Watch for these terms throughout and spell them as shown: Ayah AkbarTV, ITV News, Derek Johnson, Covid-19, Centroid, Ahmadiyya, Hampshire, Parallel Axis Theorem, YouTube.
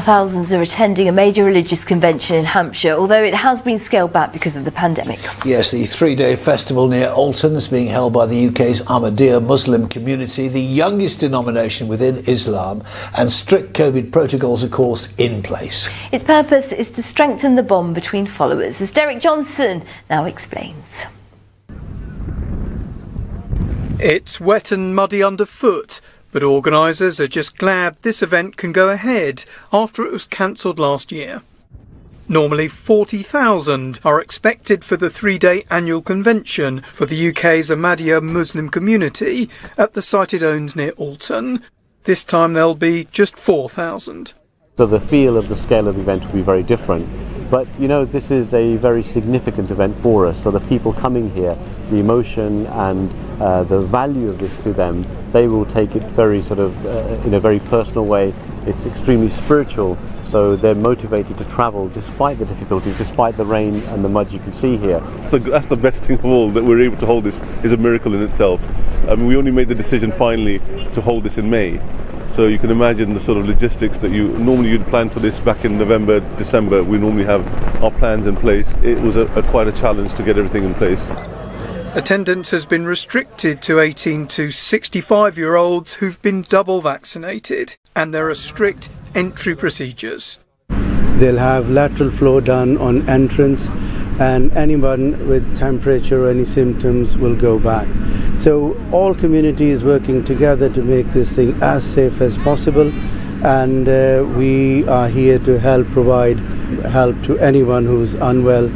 Thousands are attending a major religious convention in Hampshire, although it has been scaled back because of the pandemic. Yes, the three-day festival near Alton is being held by the UK's Ahmadiyya Muslim community, the youngest denomination within Islam, and strict COVID protocols, of course, in place. Its purpose is to strengthen the bond between followers, as Derek Johnson now explains. It's wet and muddy underfoot, but organisers are just glad this event can go ahead after it was cancelled last year. Normally 40,000 are expected for the three-day annual convention for the UK's Ahmadiyya Muslim community at the site it owns near Alton. This time there'll be just 4,000. So the feel of the scale of the event will be very different. But, you know, this is a very significant event for us, so the people coming here, the emotion and the value of this to them, they will take it very sort of in a very personal way. It's extremely spiritual, so they're motivated to travel despite the difficulties, despite the rain and the mud you can see here. So that's the best thing of all, that we're able to hold this is a miracle in itself. I mean, we only made the decision finally to hold this in May. So you can imagine the sort of logistics that you'd plan for this back in November, December. We normally have our plans in place. It was quite a challenge to get everything in place. Attendance has been restricted to 18 to 65-year-olds who've been double vaccinated, and there are strict entry procedures. They'll have lateral flow done on entrance, and anyone with temperature or any symptoms will go back. So all communities working together to make this thing as safe as possible, and we are here to help provide help to anyone who's unwell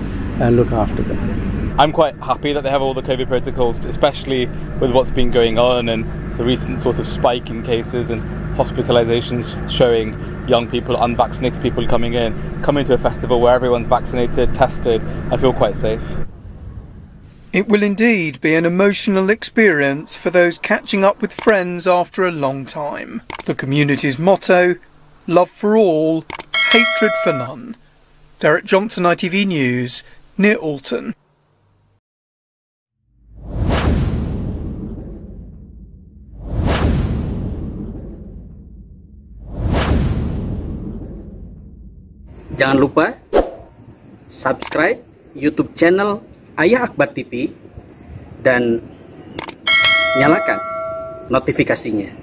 and look after them. I'm quite happy that they have all the COVID protocols, especially with what's been going on and the recent sort of spike in cases and hospitalisations showing young people, unvaccinated people coming in. Coming to a festival where everyone's vaccinated, tested, I feel quite safe. It will indeed be an emotional experience for those catching up with friends after a long time. The community's motto, love for all, hatred for none. Derek Johnson, ITV News, near Alton. Jangan lupa subscribe YouTube channel Ayah AkbarTV dan nyalakan notifikasinya.